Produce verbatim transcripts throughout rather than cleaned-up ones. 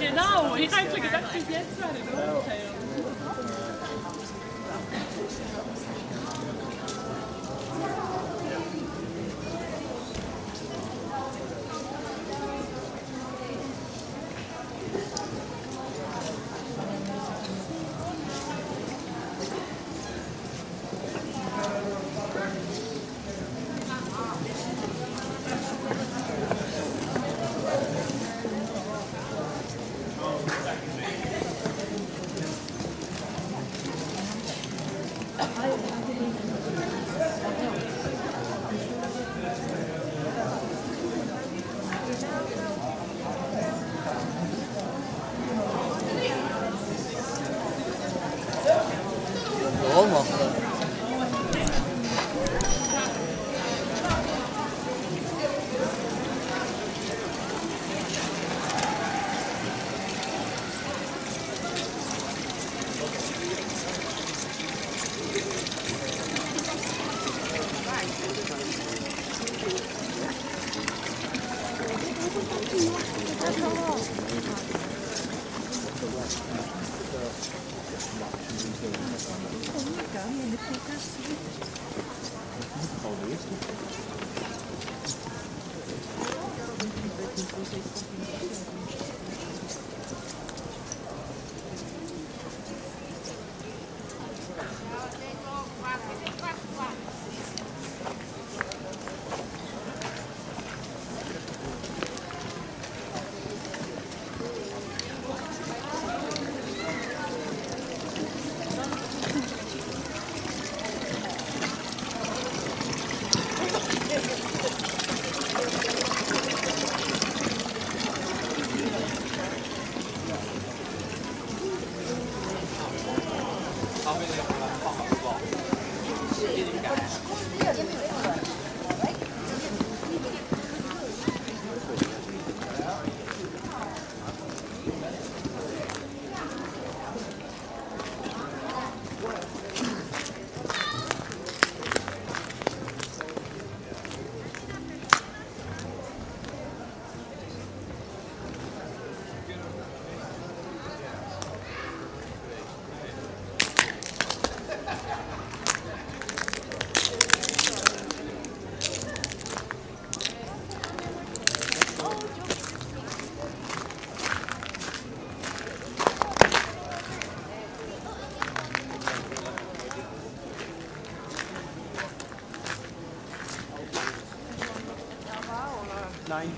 Genau, ich habe schon gedacht, bis jetzt war der Umfeld. Nein.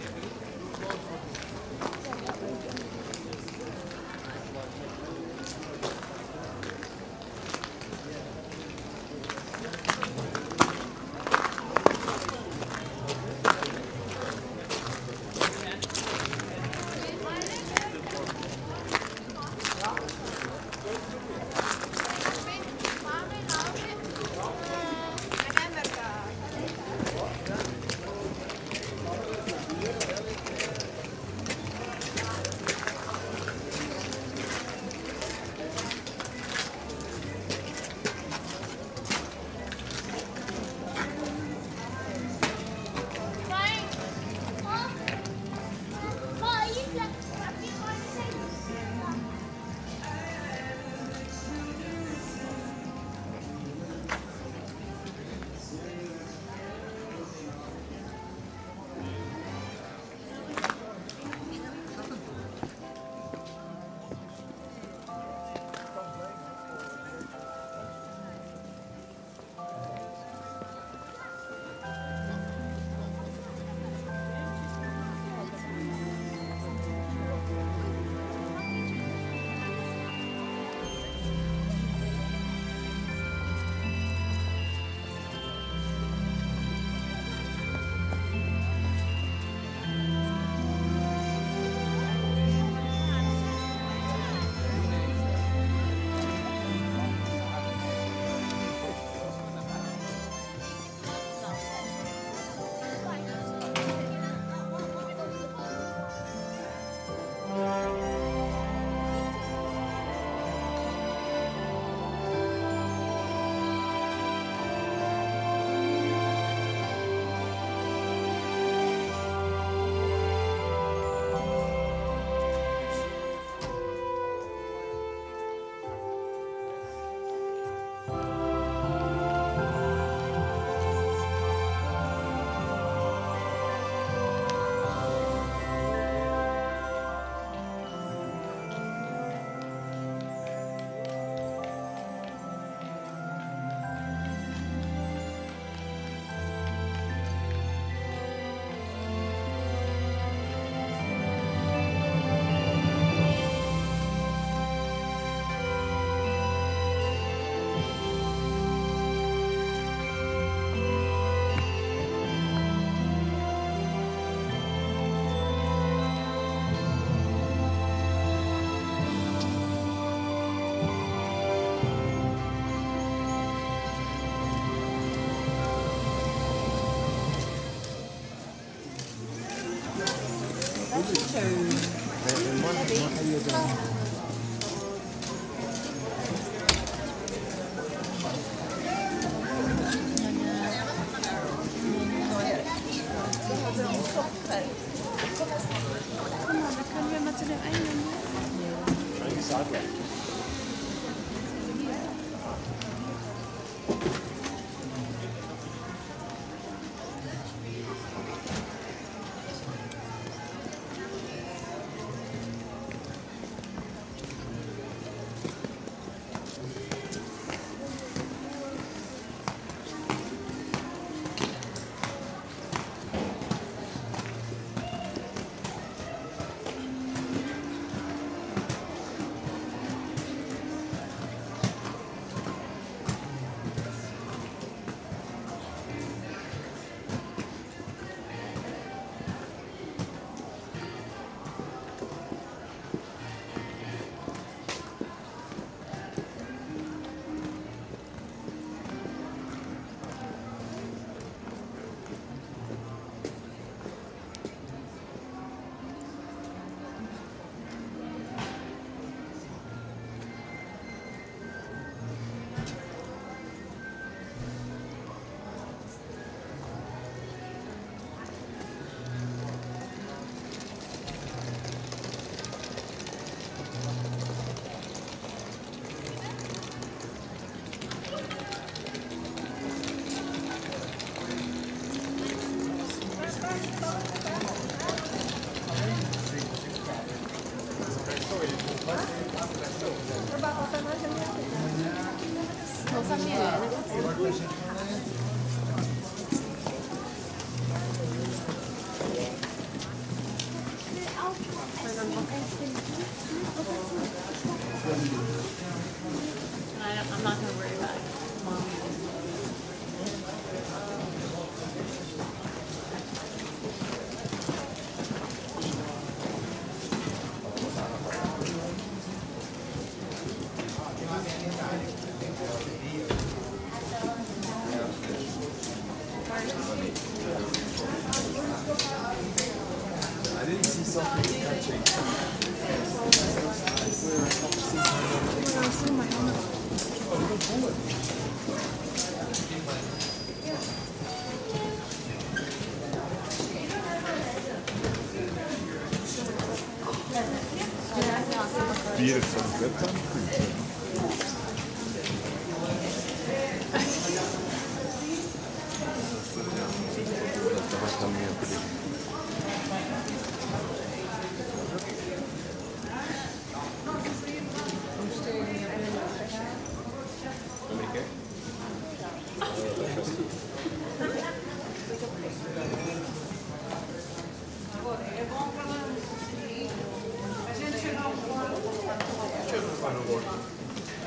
Beautiful. Good time.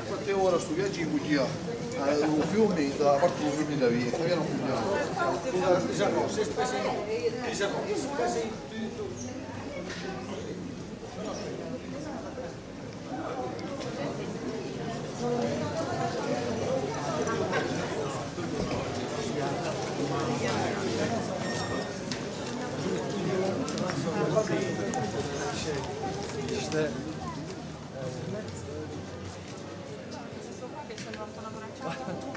Quante ore sto viaggio in Puglia, un fiume, dalla parte del fiume da via, Fabiano Puglia. Diciamo, se spesi, diciamo, spesi tutto. İşte questo qua che sembra una bracciata.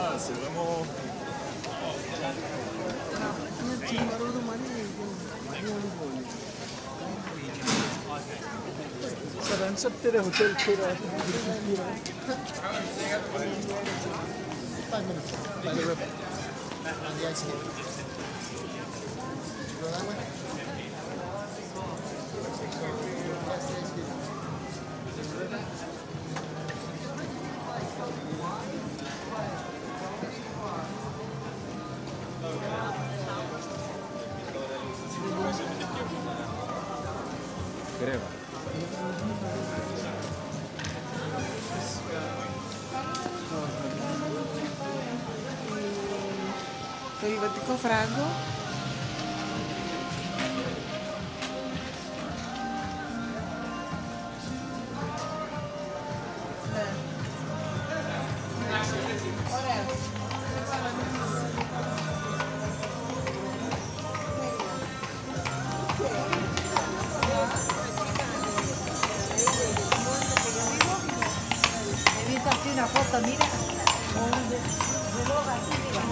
là, c'est vraiment... Περιβατικό φράγκο. Una foto, mira, de loba aquí, mira.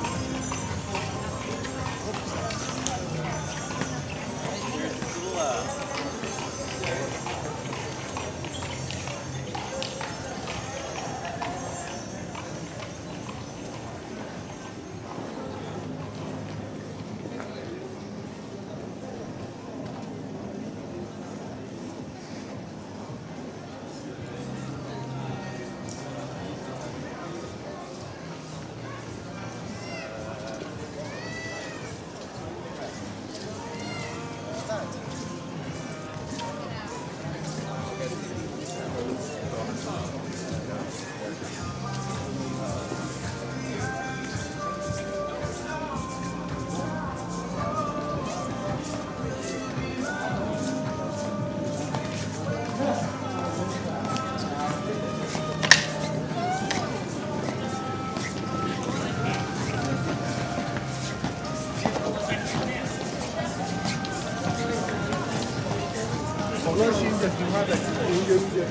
Thank you.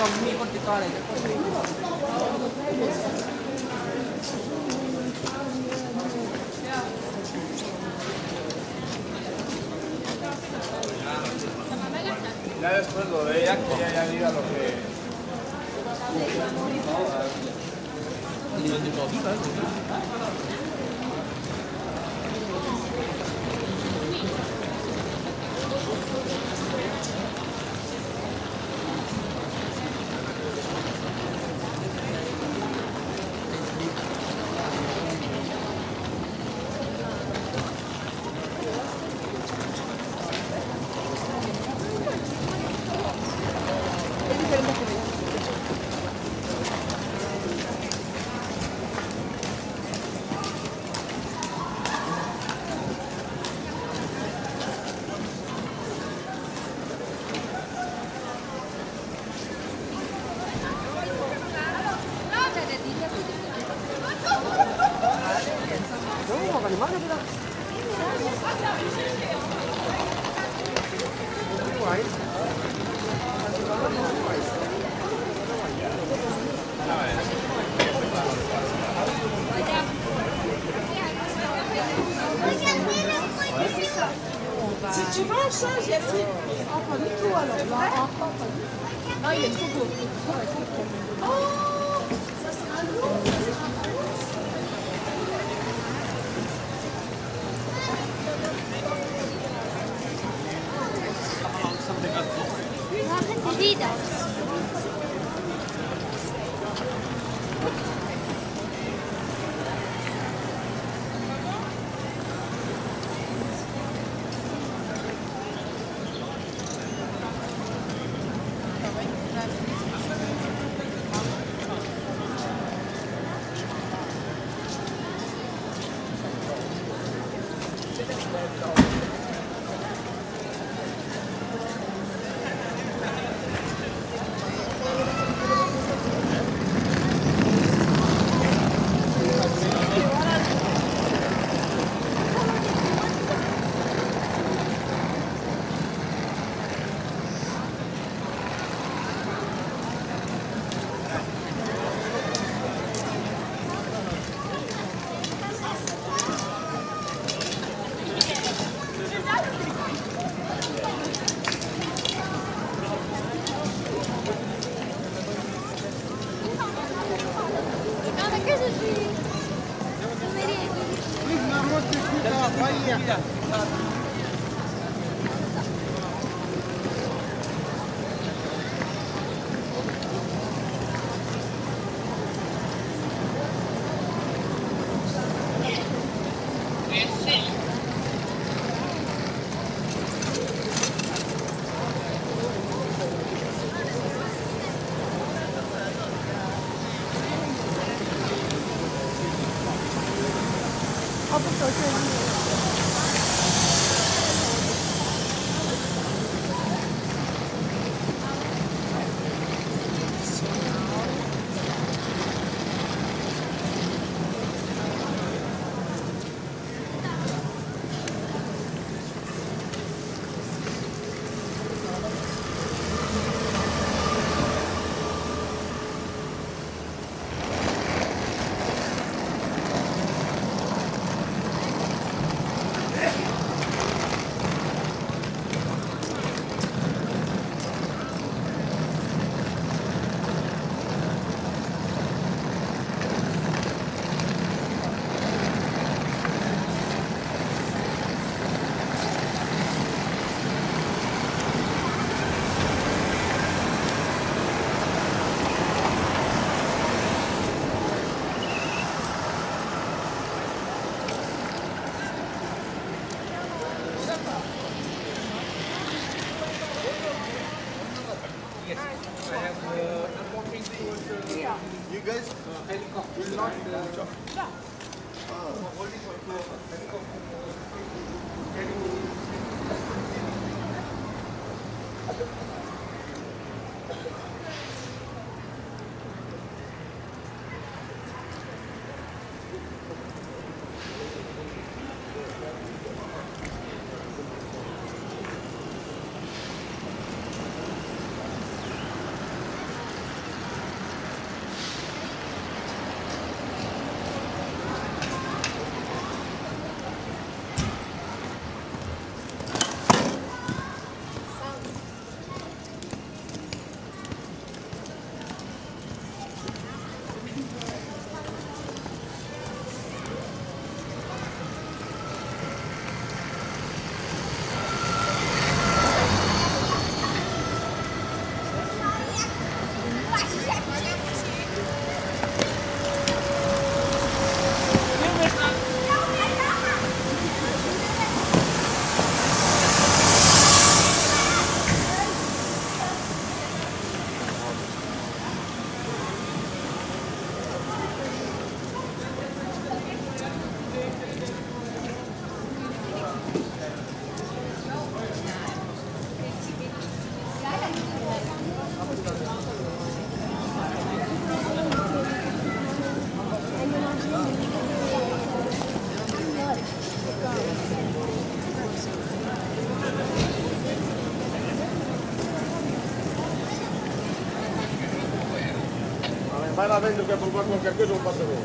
Company को टिका रहेगा। Ya después lo de ella, que ella ya diga lo que... Tu vois, on change, il y a si... Oh, pas du tout, alors. Là, encore, pas du tout. Ah, il est trop beau. Oh, ça sera lourd, ça sera lourd. Arrête, vide. vai là dentro che provo qualche cosa non passa voi.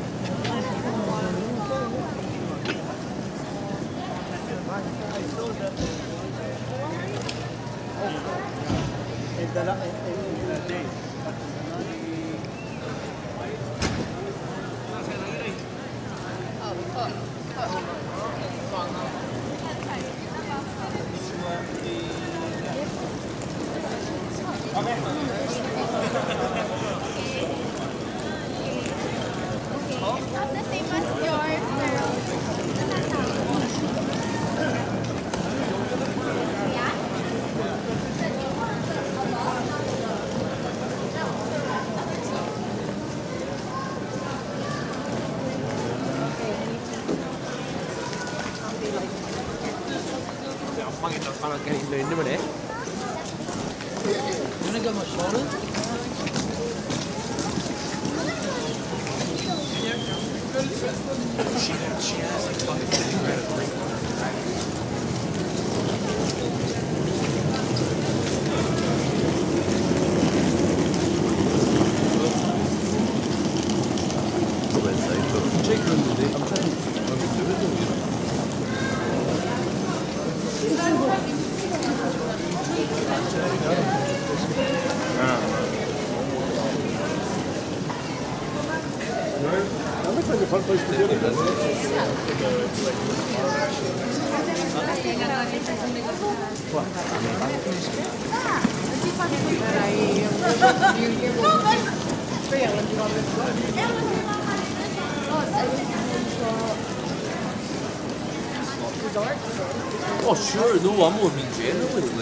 Oh, sure, no, I'm going to be generally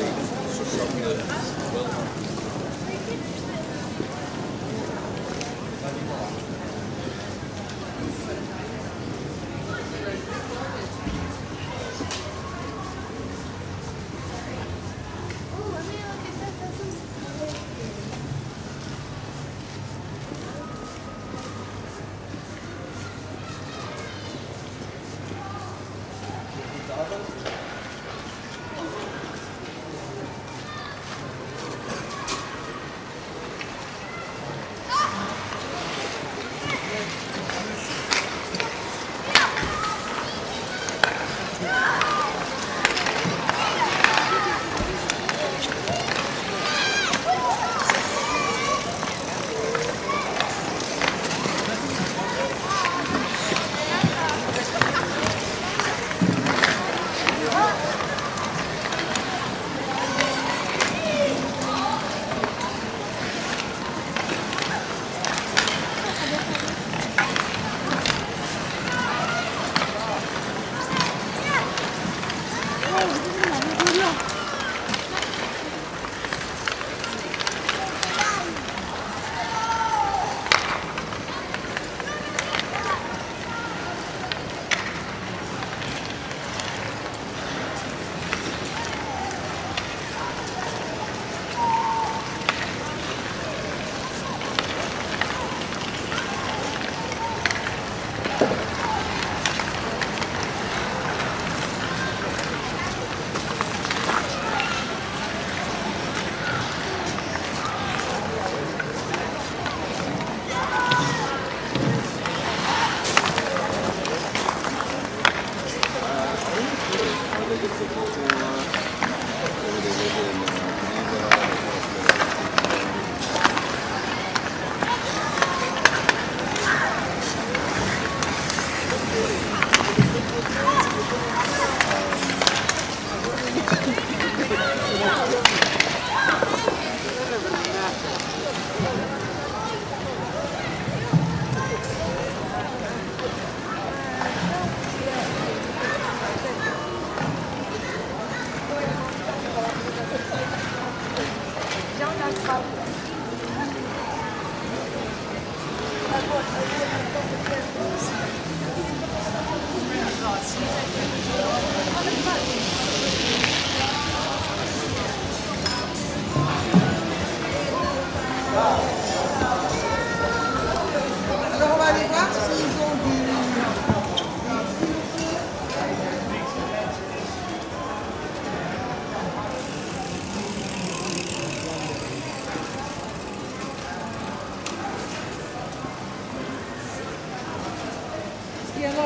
Gracias.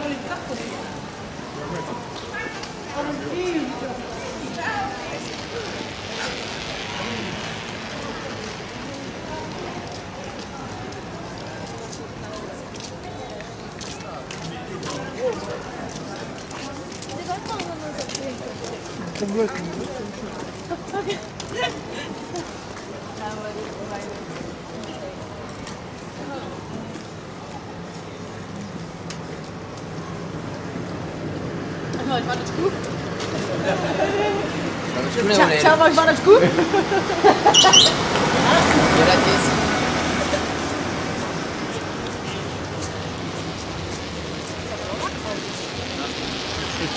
qualità così. Con un filtro. Ciao, va tutto bene? Ciao, ciao, va tutto bene? Grazie.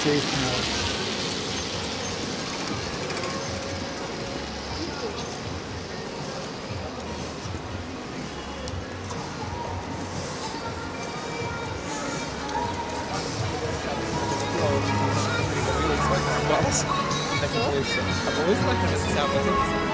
It's Mas, tá com isso? Tá com isso? Tá com isso?